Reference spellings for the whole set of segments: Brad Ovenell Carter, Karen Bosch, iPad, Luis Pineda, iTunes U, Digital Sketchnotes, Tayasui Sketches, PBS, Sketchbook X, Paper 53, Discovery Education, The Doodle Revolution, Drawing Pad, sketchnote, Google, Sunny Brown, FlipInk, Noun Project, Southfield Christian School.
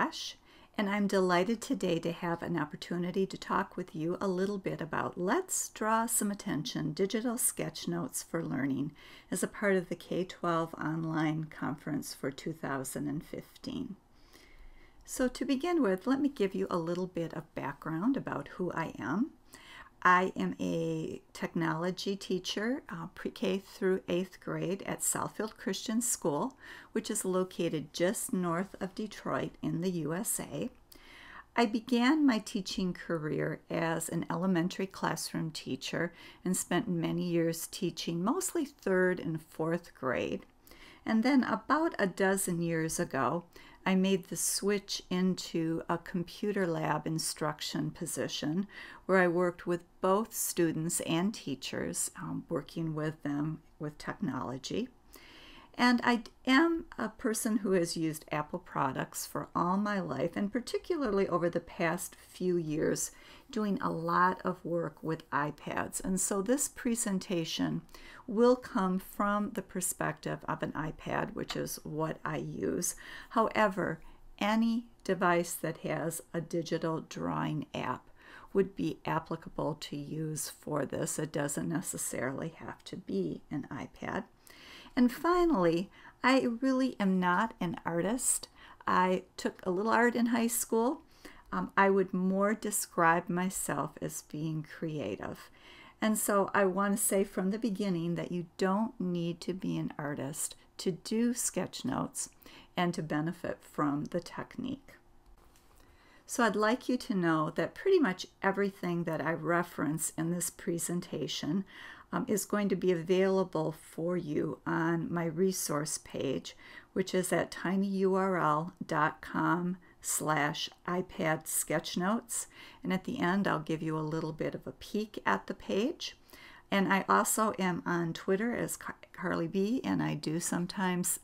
Josh, and I'm delighted today to have an opportunity to talk with you a little bit about Let's Draw Some Attention Digital Sketch Notes for Learning as a part of the K-12 Online Conference for 2015. So to begin with, let me give you a little bit of background about who I am. I am a technology teacher, pre-K through 8th grade at Southfield Christian School, which is located just north of Detroit in the USA. I began my teaching career as an elementary classroom teacher and spent many years teaching mostly 3rd and 4th grade. And then about a dozen years ago, I made the switch into a computer lab instruction position where I worked with both students and teachers, working with them with technology. And I am a person who has used Apple products for all my life, and particularly over the past few years, doing a lot of work with iPads. And so this presentation will come from the perspective of an iPad, which is what I use. However, any device that has a digital drawing app would be applicable to use for this. It doesn't necessarily have to be an iPad. And finally, I really am not an artist. I took a little art in high school. I would more describe myself as being creative. And so I want to say from the beginning that you don't need to be an artist to do sketch notes and to benefit from the technique. So I'd like you to know that pretty much everything that I reference in this presentation is going to be available for you on my resource page, which is at tinyurl.com/iPad sketchnotes. And at the end, I'll give you a little bit of a peek at the page. And I also am on Twitter as Carly B, and I do sometimes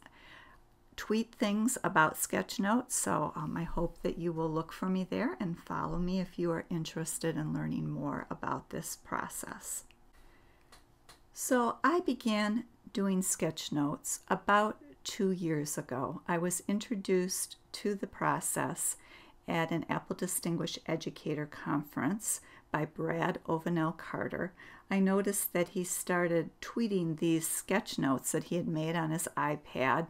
tweet things about sketch notes. So I hope that you will look for me there and follow me if you are interested in learning more about this process. So I began doing sketch notes about 2 years ago. I was introduced to the process at an Apple Distinguished Educator Conference by Brad Ovenell Carter. I noticed that he started tweeting these sketch notes that he had made on his iPad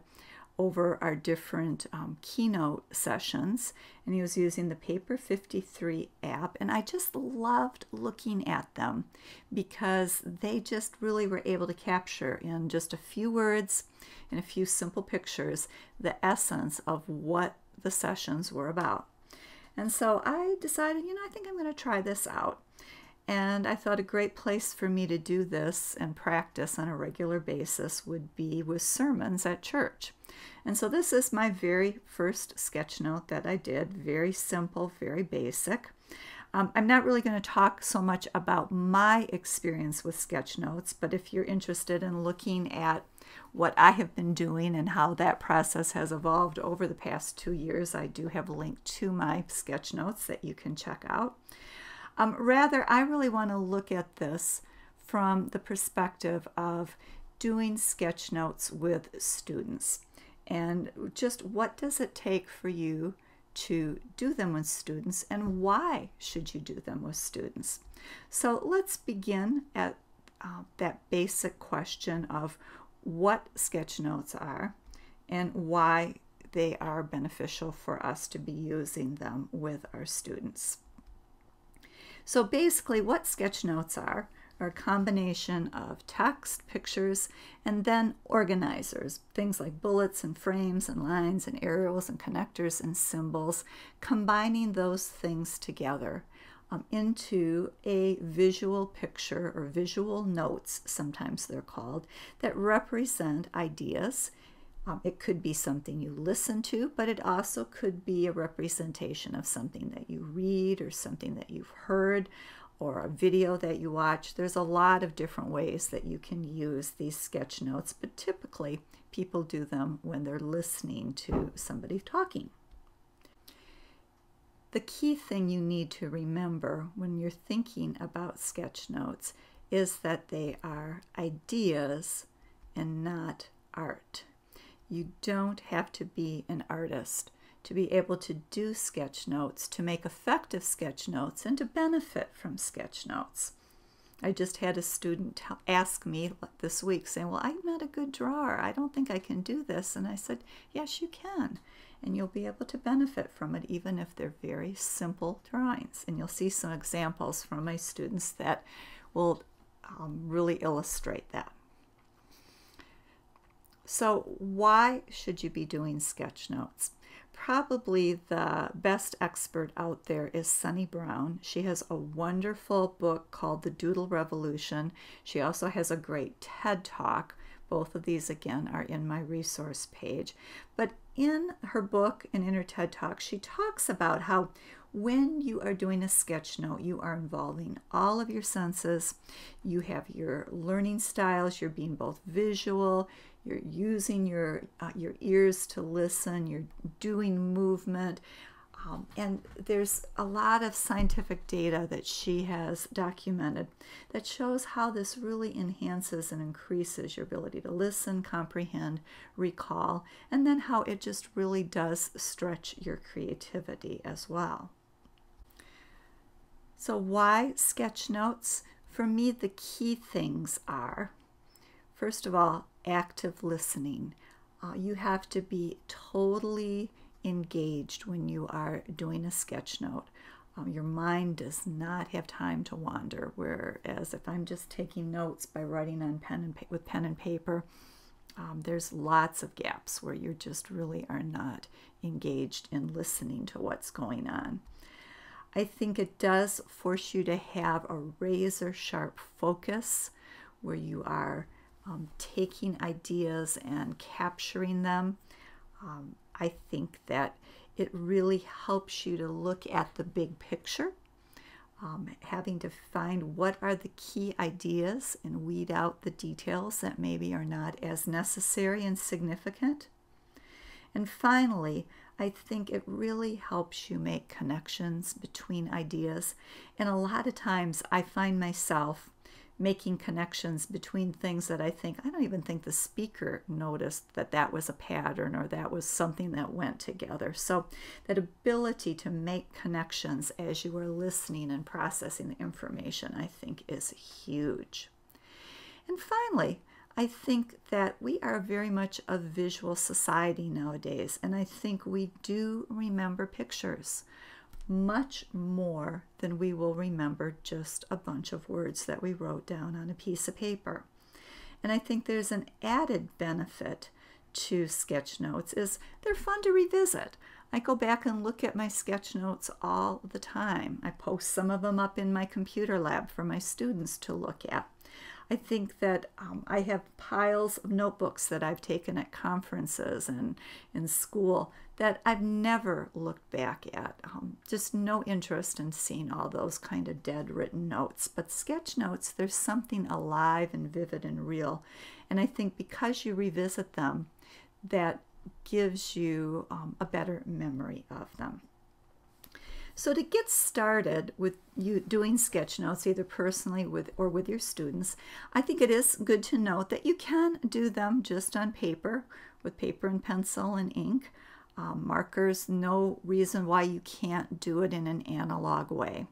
over our different keynote sessions, and he was using the Paper 53 app, and I just loved looking at them because they just really were able to capture in just a few words and a few simple pictures the essence of what the sessions were about. And so I decided, you know, I think I'm going to try this out. And I thought a great place for me to do this and practice on a regular basis would be with sermons at church. And so this is my very first sketch note that I did. Very simple, very basic. I'm not really going to talk so much about my experience with sketch notes, but if you're interested in looking at what I have been doing and how that process has evolved over the past 2 years, I do have a link to my sketch notes that you can check out. Rather, I really want to look at this from the perspective of doing sketch notes with students and just what does it take for you to do them with students and why should you do them with students. So let's begin at that basic question of what sketch notes are and why they are beneficial for us to be using them with our students. So basically what sketch notes are a combination of text, pictures, and then organizers, things like bullets and frames and lines and arrows and connectors and symbols, combining those things together into a visual picture or visual notes, sometimes they're called, that represent ideas. It could be something you listen to, but it also could be a representation of something that you read or something that you've heard or a video that you watch. There's a lot of different ways that you can use these sketch notes, but typically people do them when they're listening to somebody talking. The key thing you need to remember when you're thinking about sketch notes is that they are ideas and not art. You don't have to be an artist to be able to do sketch notes, to make effective sketch notes, and to benefit from sketch notes. I just had a student ask me this week saying, well, I'm not a good drawer. I don't think I can do this. And I said, yes, you can. And you'll be able to benefit from it, even if they're very simple drawings. And you'll see some examples from my students that will really illustrate that. So why should you be doing sketch notes? Probably the best expert out there is Sunny Brown. She has a wonderful book called The Doodle Revolution. She also has a great TED Talk. Both of these, again, are in my resource page. But in her book and in her TED Talk, she talks about how when you are doing a sketch note, you are involving all of your senses. You have your learning styles. You're being both visual. You're using your ears to listen. You're doing movement. And there's a lot of scientific data that she has documented that shows how this really enhances and increases your ability to listen, comprehend, recall, and then how it just really does stretch your creativity as well. So why sketch notes? For me, the key things are, first of all, active listening. You have to be totally engaged when you are doing a sketch note. Your mind does not have time to wander, whereas if I'm just taking notes by writing on pen and paper, there's lots of gaps where you just really are not engaged in listening to what's going on. I think it does force you to have a razor sharp focus where you are taking ideas and capturing them. I think that it really helps you to look at the big picture, having to find what are the key ideas and weed out the details that maybe are not as necessary and significant. And finally, I think it really helps you make connections between ideas. And a lot of times I find myself making connections between things that I don't even think the speaker noticed that that was a pattern or that was something that went together. So that ability to make connections as you are listening and processing the information, I think, is huge. And finally, I think that we are very much a visual society nowadays, and I think we do remember pictures much more than we will remember just a bunch of words that we wrote down on a piece of paper. And I think there's an added benefit to sketch notes is they're fun to revisit. I go back and look at my sketch notes all the time. I post some of them up in my computer lab for my students to look at. I think that I have piles of notebooks that I've taken at conferences and in school that I've never looked back at. Just no interest in seeing all those kind of dead written notes. But sketch notes, there's something alive and vivid and real. And I think because you revisit them, that gives you a better memory of them. So to get started with you doing sketch notes, either personally or with your students, I think it is good to note that you can do them just on paper, with paper and pencil and ink, markers. No reason why you can't do it in an analog way.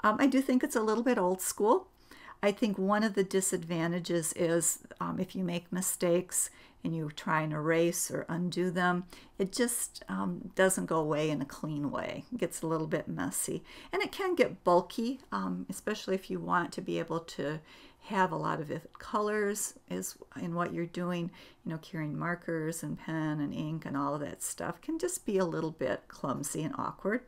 I do think it's a little bit old school. I think one of the disadvantages is if you make mistakes and you try and erase or undo them, it just doesn't go away in a clean way. It gets a little bit messy. And it can get bulky, especially if you want to be able to have a lot of vivid colors in what you're doing. You know, carrying markers and pen and ink and all of that stuff can just be a little bit clumsy and awkward.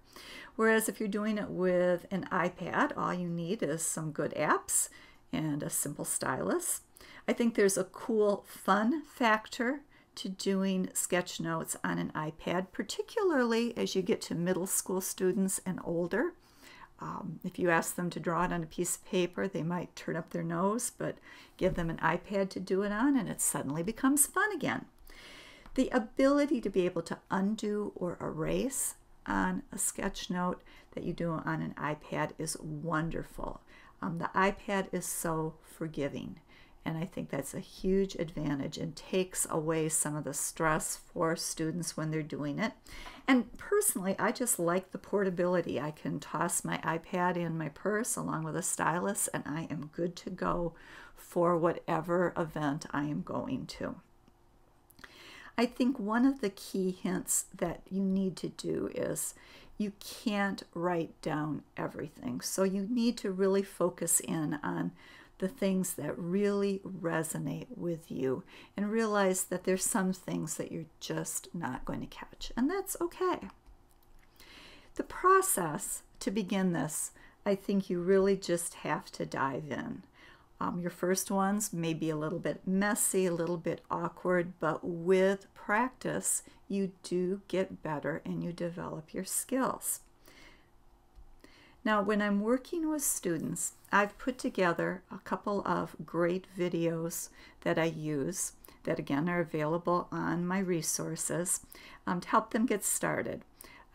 Whereas if you're doing it with an iPad, all you need is some good apps and a simple stylus. I think there's a cool fun factor to doing sketch notes on an iPad, particularly as you get to middle school students and older. If you ask them to draw it on a piece of paper, they might turn up their nose, but give them an iPad to do it on and it suddenly becomes fun again. The ability to be able to undo or erase on a sketch note that you do on an iPad is wonderful. The iPad is so forgiving. And I think that's a huge advantage and takes away some of the stress for students when they're doing it. And personally, I just like the portability. I can toss my iPad in my purse along with a stylus, and I am good to go for whatever event I am going to. I think one of the key hints that you need to do is you can't write down everything. So you need to really focus in on the things that really resonate with you and realize that there's some things that you're just not going to catch, and that's okay. The process to begin this, I think you really just have to dive in. Your first ones may be a little bit messy, a little bit awkward, but with practice, you do get better and you develop your skills. Now, when I'm working with students, I've put together a couple of great videos that I use that, again, are available on my resources to help them get started.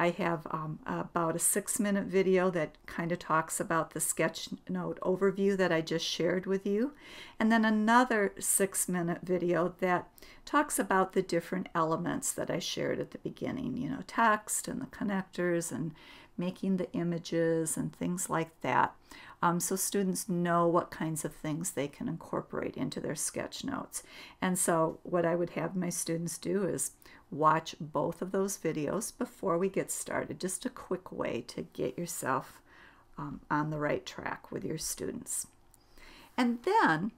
I have about a 6-minute video that kind of talks about the sketchnote overview that I just shared with you, and then another 6-minute video that talks about the different elements that I shared at the beginning, you know, text and the connectors and making the images and things like that, so students know what kinds of things they can incorporate into their sketch notes. And so what I would have my students do is watch both of those videos before we get started, just a quick way to get yourself on the right track with your students. And then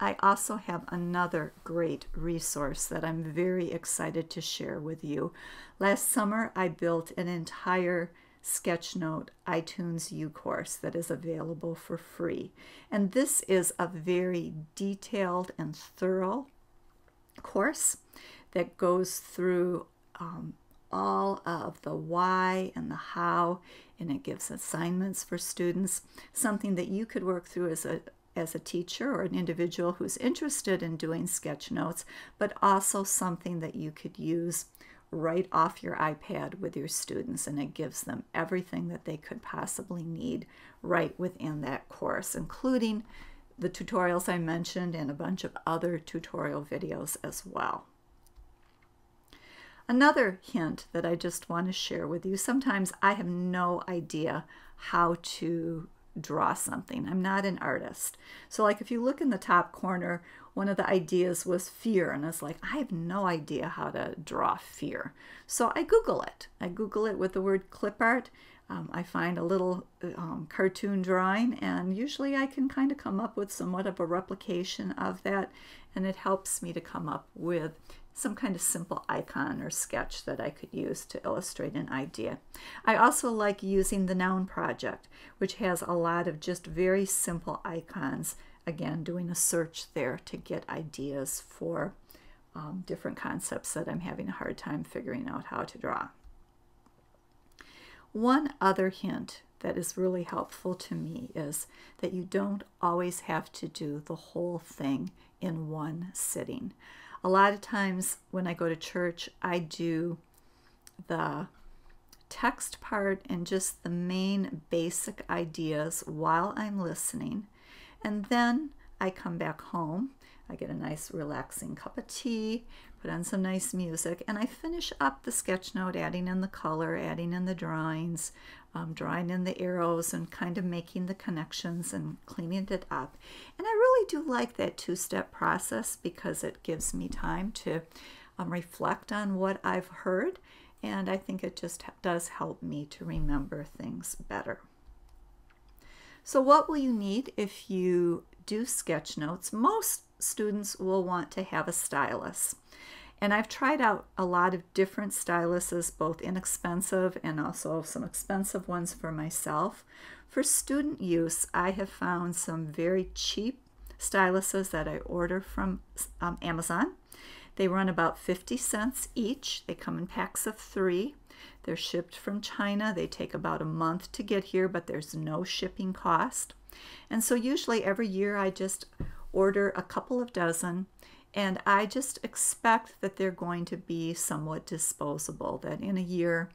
I also have another great resource that I'm very excited to share with you. Last summer, I built an entire Sketchnote iTunes U course that is available for free. And this is a very detailed and thorough course that goes through all of the why and the how, and it gives assignments for students, something that you could work through as a teacher or an individual who's interested in doing sketchnotes, but also something that you could use right off your iPad with your students, and it gives them everything that they could possibly need right within that course, including the tutorials I mentioned and a bunch of other tutorial videos as well. Another hint that I just want to share with you, sometimes I have no idea how to draw something. I'm not an artist. So like if you look in the top corner, one of the ideas was fear, and it's like, I have no idea how to draw fear. So I Google it. I Google it with the word clip art. I find a little cartoon drawing, and usually I can kind of come up with somewhat of a replication of that, and it helps me to come up with some kind of simple icon or sketch that I could use to illustrate an idea. I also like using the Noun Project, which has a lot of just very simple icons. Again, doing a search there to get ideas for different concepts that I'm having a hard time figuring out how to draw. One other hint that is really helpful to me is that you don't always have to do the whole thing in one sitting. A lot of times when I go to church, I do the text part and just the main basic ideas while I'm listening. And then I come back home, I get a nice relaxing cup of tea, put on some nice music, and I finish up the sketch note, adding in the color, adding in the drawings, drawing in the arrows, and kind of making the connections and cleaning it up. And I really do like that two-step process because it gives me time to reflect on what I've heard, and I think it just does help me to remember things better. So what will you need if you do sketch notes? Most students will want to have a stylus. And I've tried out a lot of different styluses, both inexpensive and also some expensive ones for myself. For student use, I have found some very cheap styluses that I order from Amazon. They run about 50 cents each. They come in packs of 3. They're shipped from China. They take about a month to get here, but there's no shipping cost. And so usually every year I just order a couple of dozen, and I just expect that they're going to be somewhat disposable, that in a year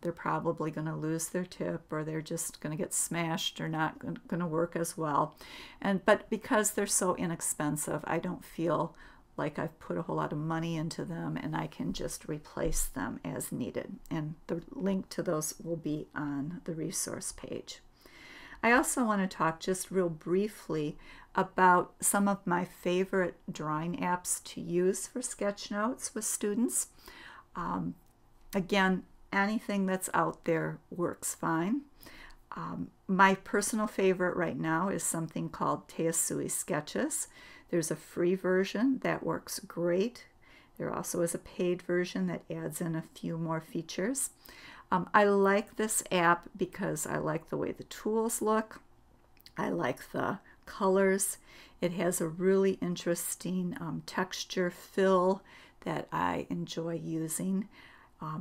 They're probably going to lose their tip, or they're just going to get smashed, or not going to work as well. But because they're so inexpensive, I don't feel like I've put a whole lot of money into them, and I can just replace them as needed. And the link to those will be on the resource page. I also want to talk just real briefly about some of my favorite drawing apps to use for sketch notes with students. Again, anything that's out there works fine. My personal favorite right now is something called Tayasui Sketches. There's a free version that works great. There also is a paid version that adds in a few more features. I like this app because I like the way the tools look. I like the colors. It has a really interesting texture fill that I enjoy using.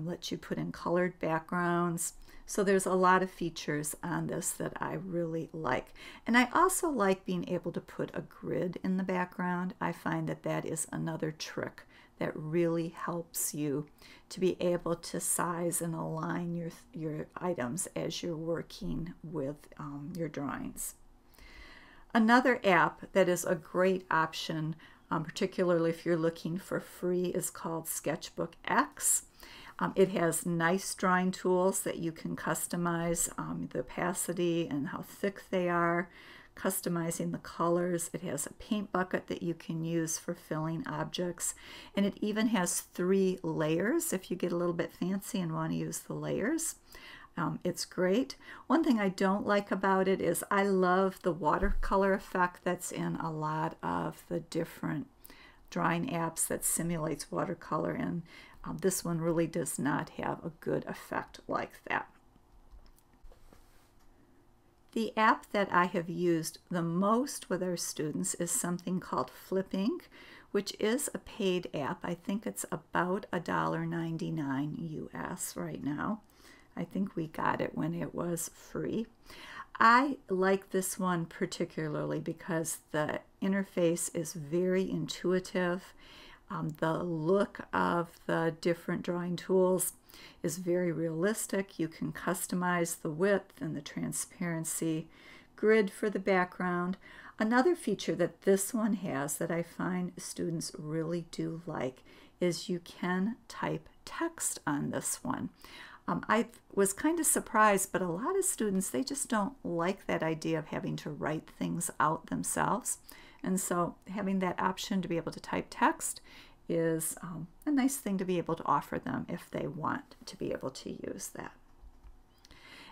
Lets you put in colored backgrounds. So there's a lot of features on this that I really like. And I also like being able to put a grid in the background. I find that that is another trick that really helps you to be able to size and align your items as you're working with your drawings. Another app that is a great option, particularly if you're looking for free, is called Sketchbook X. It has nice drawing tools that you can customize the opacity and how thick they are, customizing the colors. It has a paint bucket that you can use for filling objects, and it even has 3 layers if you get a little bit fancy and want to use the layers. It's great. One thing I don't like about it is I love the watercolor effect that's in a lot of the different drawing apps that simulates watercolor, and this one really does not have a good effect like that. The app that I have used the most with our students is something called FlipInk, which is a paid app. I think it's about $1.99 US right now. I think we got it when it was free. I like this one particularly because the interface is very intuitive. The look of the different drawing tools is very realistic. You can customize the width and the transparency grid for the background. Another feature that this one has that I find students really do like is you can type text on this one. I was kind of surprised, but a lot of students, they just don't like that idea of having to write things out themselves. And so having that option to be able to type text is a nice thing to be able to offer them if they want to be able to use that.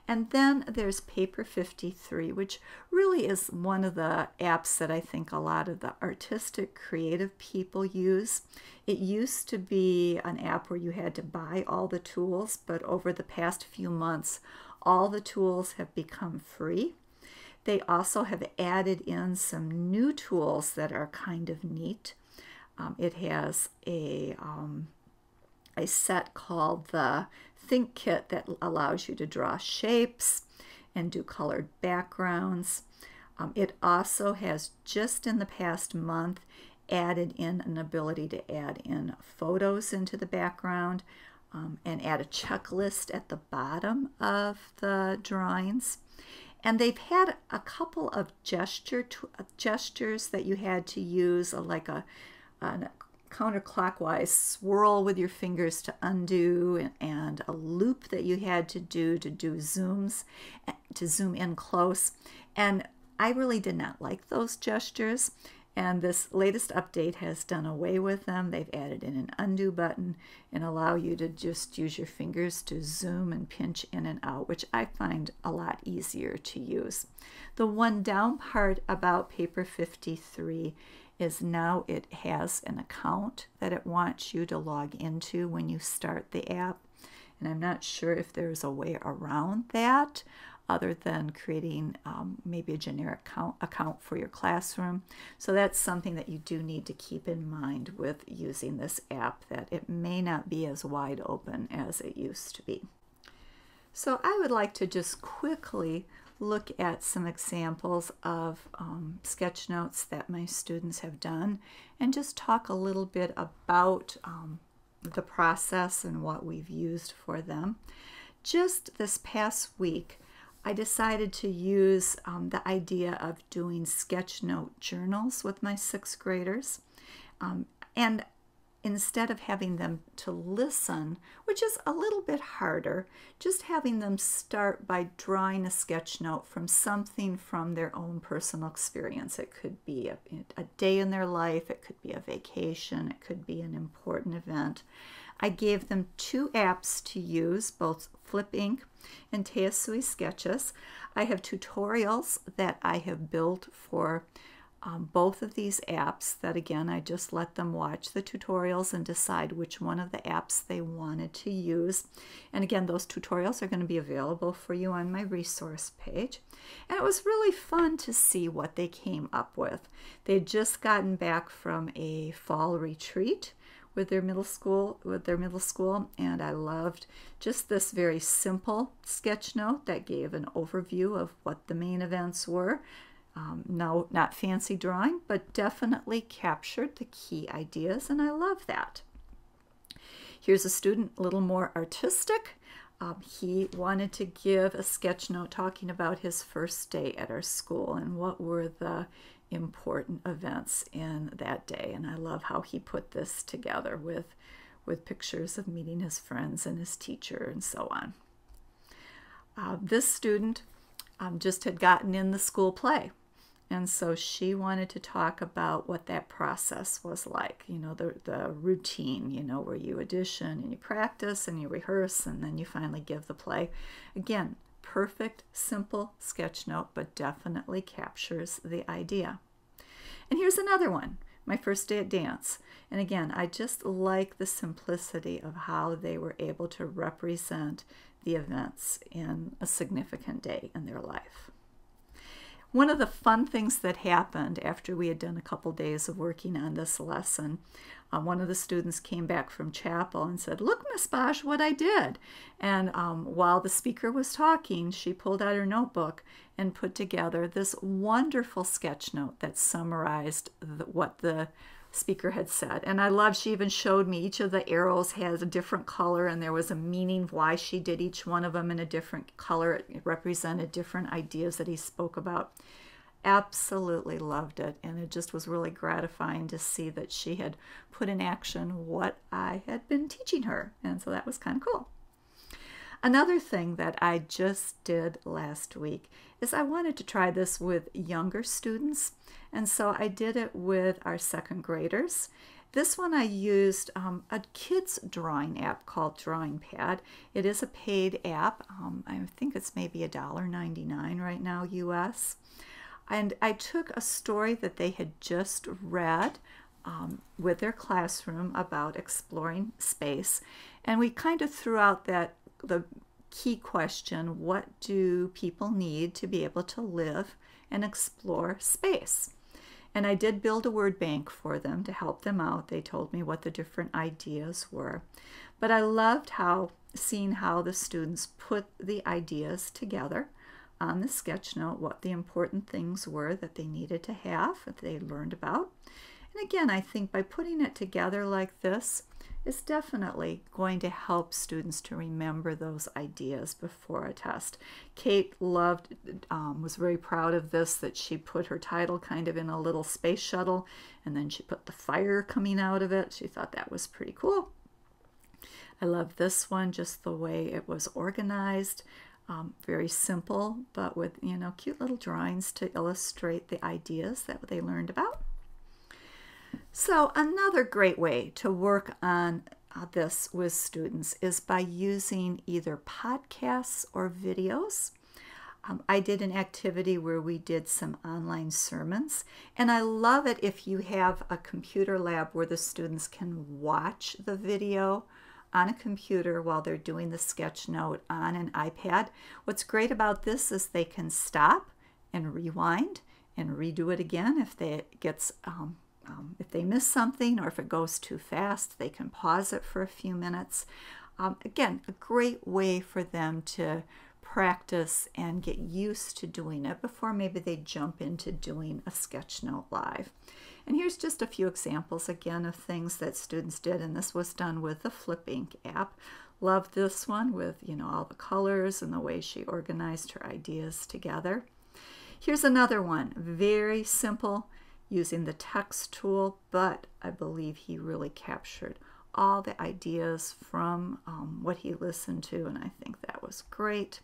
And then there's Paper 53, which really is one of the apps that I think a lot of the artistic, creative people use. It used to be an app where you had to buy all the tools, but over the past few months, all the tools have become free. They also have added in some new tools that are kind of neat. It has a set called the Think Kit that allows you to draw shapes and do colored backgrounds. It also has, just in the past month, added in an ability to add in photos into the background and add a checklist at the bottom of the drawings. And they've had a couple of gestures that you had to use, like a counterclockwise swirl with your fingers to undo, and a loop that you had to do zooms, to zoom in close. And I really did not like those gestures. And this latest update has done away with them. They've added in an undo button and allow you to just use your fingers to zoom and pinch in and out, which I find a lot easier to use. The one down part about Paper 53 is now it has an account that it wants you to log into when you start the app. And I'm not sure if there's a way around that, other than creating maybe a generic account for your classroom. So that's something that you do need to keep in mind with using this app, that it may not be as wide open as it used to be. So I would like to just quickly look at some examples of sketch notes that my students have done, and just talk a little bit about the process and what we've used for them. just this past week, I decided to use the idea of doing sketch note journals with my sixth graders. And instead of having them to listen, which is a little bit harder, just having them start by drawing a sketch note from something from their own personal experience. It could be a day in their life, it could be a vacation, it could be an important event. I gave them two apps to use, both FlipInk and Tayasui Sketches. I have tutorials that I have built for both of these apps that, again, I just let them watch the tutorials and decide which one of the apps they wanted to use. And again, those tutorials are going to be available for you on my resource page. And it was really fun to see what they came up with. They had just gotten back from a fall retreat with their middle school, and I loved just this very simple sketch note that gave an overview of what the main events were. No, not fancy drawing, but definitely captured the key ideas, and I love that. Here's a student a little more artistic. He wanted to give a sketch note talking about his first day at our school and what were the important events in that day. And I love how he put this together with pictures of meeting his friends and his teacher and so on. This student just had gotten in the school play. And so she wanted to talk about what that process was like, you know, the routine, you know, where you audition and you practice and you rehearse and then you finally give the play. Again, perfect, simple sketch note, but definitely captures the idea. And here's another one, my first day at dance. And again, I just like the simplicity of how they were able to represent the events in a significant day in their life. One of the fun things that happened after we had done a couple days of working on this lesson, one of the students came back from chapel and said, "Look, Miss Bosch, what I did." And while the speaker was talking, she pulled out her notebook and put together this wonderful sketch note that summarized what the speaker had said. And I love, she even showed me each of the arrows has a different color and there was a meaning why she did each one of them in a different color. It represented different ideas that he spoke about. Absolutely loved it, and it just was really gratifying to see that she had put in action what I had been teaching her, and so that was kind of cool. Another thing that I just did last week is I wanted to try this with younger students, and so I did it with our second graders. This one I used a kids drawing app called Drawing Pad. It is a paid app. I think it's maybe $1.99 right now US. And I took a story that they had just read with their classroom about exploring space, and we kind of threw out the key question, what do people need to be able to live and explore space? And I did build a word bank for them to help them out. They told me what the different ideas were. But I loved seeing how the students put the ideas together on the sketch note, what the important things were that they needed to have, that they learned about. And again, I think by putting it together like this, it's definitely going to help students to remember those ideas before a test. Kate loved, was very proud of this, that she put her title kind of in a little space shuttle, and then she put the fire coming out of it. She thought that was pretty cool. I love this one, just the way it was organized. Very simple, but with, you know, cute little drawings to illustrate the ideas that they learned about. So another great way to work on this with students is by using either podcasts or videos. I did an activity where we did some online sermons, and I love it if you have a computer lab where the students can watch the video on a computer while they're doing the sketch note on an iPad. What's great about this is they can stop and rewind and redo it again if it gets if they miss something or if it goes too fast, they can pause it for a few minutes. Again, a great way for them to practice and get used to doing it before maybe they jump into doing a sketch note live. And here's just a few examples again of things that students did, and this was done with the FlipInk app. Loved this one with, you know, all the colors and the way she organized her ideas together. Here's another one, very simple, using the text tool, but I believe he really captured all the ideas from what he listened to, and I think that was great.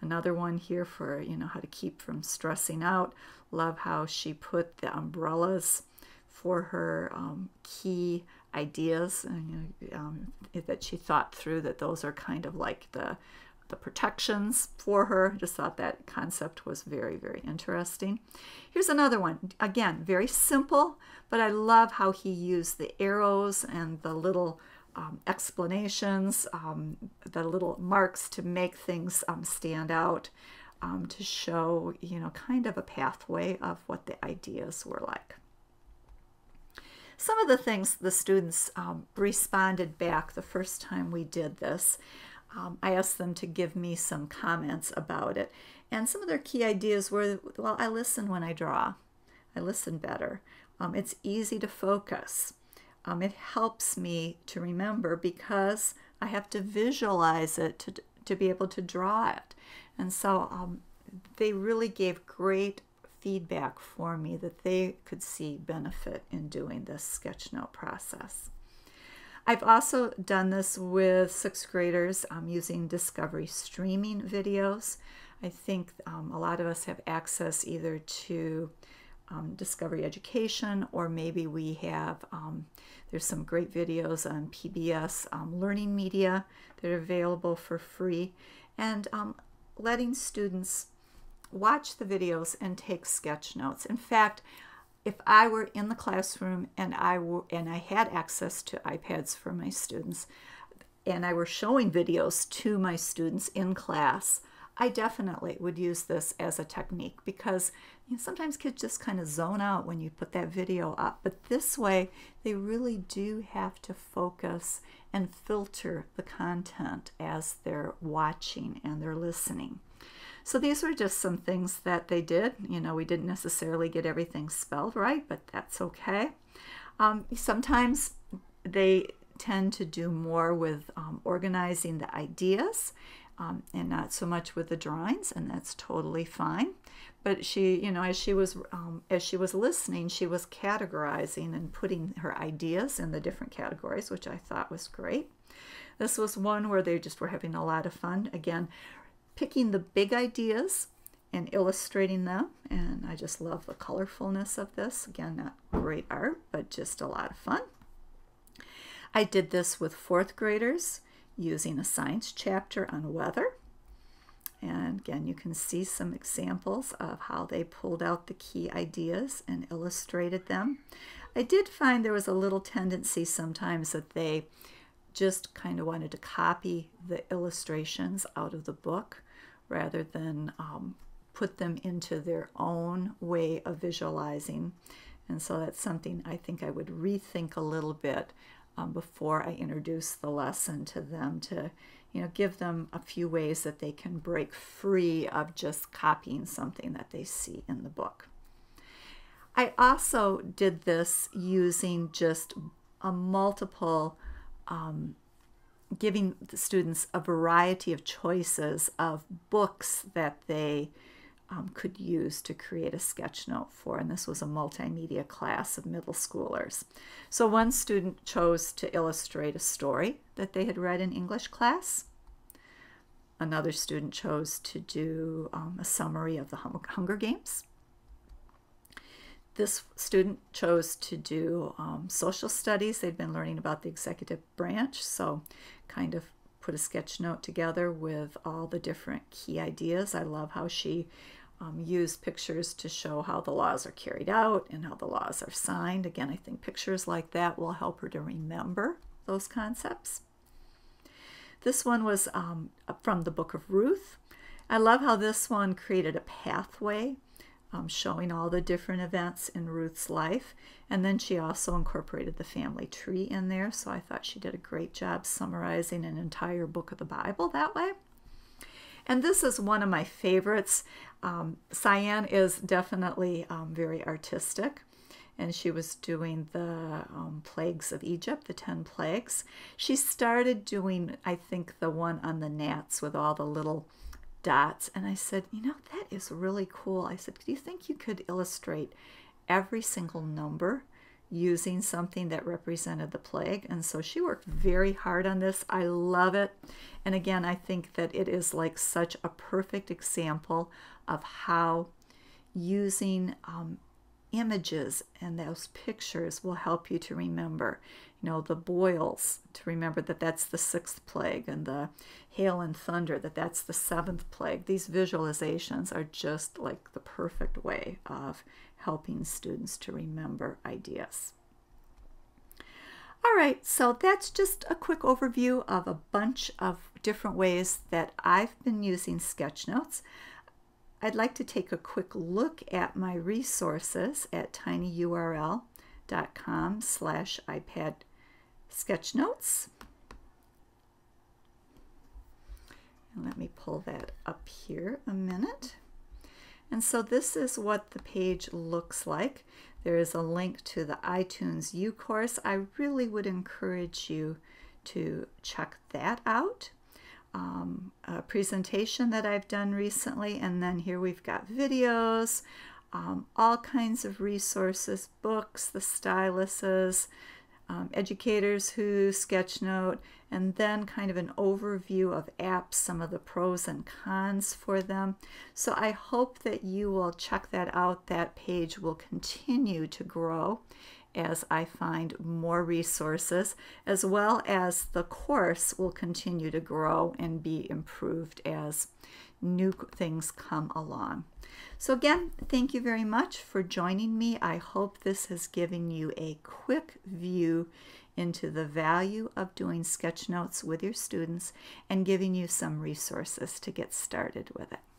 Another one here for, you know, how to keep from stressing out. Love how she put the umbrellas for her key ideas, and, that she thought through that those are kind of like the protections for her. Just thought that concept was very, very interesting. Here's another one. Again, very simple, but I love how he used the arrows and the little explanations, the little marks to make things stand out, to show, you know, kind of a pathway of what the ideas were like. Some of the things the students responded back the first time we did this. I asked them to give me some comments about it. And some of their key ideas were, well, I listen when I draw. I listen better. It's easy to focus. It helps me to remember because I have to visualize it to be able to draw it. And so they really gave great feedback for me that they could see benefit in doing this sketch note process. I've also done this with sixth graders using Discovery streaming videos. I think a lot of us have access either to Discovery Education, or maybe we have, there's some great videos on PBS learning media that are available for free, and letting students watch the videos and take sketch notes. In fact, if I were in the classroom and I had access to iPads for my students and I were showing videos to my students in class, I definitely would use this as a technique because, you know, sometimes kids just kind of zone out when you put that video up. But this way, they really do have to focus and filter the content as they're watching and they're listening. So these were just some things that they did. You know, we didn't necessarily get everything spelled right, but that's okay. Sometimes they tend to do more with organizing the ideas and not so much with the drawings, and that's totally fine. But she, you know, as she was listening, she was categorizing and putting her ideas in the different categories, which I thought was great. This was one where they just were having a lot of fun. Again, picking the big ideas and illustrating them, and I just love the colorfulness of this. Again, not great art, but just a lot of fun. I did this with fourth graders using a science chapter on weather. And again, you can see some examples of how they pulled out the key ideas and illustrated them. I did find there was a little tendency sometimes that they just kind of wanted to copy the illustrations out of the book, rather than put them into their own way of visualizing. And so that's something I think I would rethink a little bit before I introduce the lesson to them, to, you know, give them a few ways that they can break free of just copying something that they see in the book. I also did this using just a multiple giving the students a variety of choices of books that they could use to create a sketch note for, and this was a multimedia class of middle schoolers. So one student chose to illustrate a story that they had read in English class. Another student chose to do a summary of the Hunger Games. This student chose to do social studies. They'd been learning about the executive branch, so kind of put a sketch note together with all the different key ideas. I love how she used pictures to show how the laws are carried out and how the laws are signed. Again, I think pictures like that will help her to remember those concepts. This one was from the Book of Ruth. I love how this one created a pathway, showing all the different events in Ruth's life. And then she also incorporated the family tree in there, so I thought she did a great job summarizing an entire book of the Bible that way. And this is one of my favorites. Cyan is definitely very artistic, and she was doing the plagues of Egypt, the 10 plagues. She started doing, I think, the one on the gnats with all the little dots, and I said, you know, that is really cool. I said, do you think you could illustrate every single number using something that represented the plague? And so she worked very hard on this. I love it. And again, I think that it is like such a perfect example of how using images and those pictures will help you to remember, you know, the boils, to remember that that's the 6th plague, and the hail and thunder, that that's the 7th plague. These visualizations are just like the perfect way of helping students to remember ideas. All right, so that's just a quick overview of a bunch of different ways that I've been using sketchnotes. I'd like to take a quick look at my resources at tinyurl.com/iPadsketchnotes. And let me pull that up here a minute. And so this is what the page looks like. There is a link to the iTunes U course. I really would encourage you to check that out. A presentation that I've done recently, and then here we've got videos, all kinds of resources, books, the styluses, educators who sketchnote, and then kind of an overview of apps, some of the pros and cons for them. So I hope that you will check that out. That page will continue to grow as I find more resources, as well as the course will continue to grow and be improved as new things come along. So again, thank you very much for joining me. I hope this has given you a quick view into the value of doing sketchnotes with your students and giving you some resources to get started with it.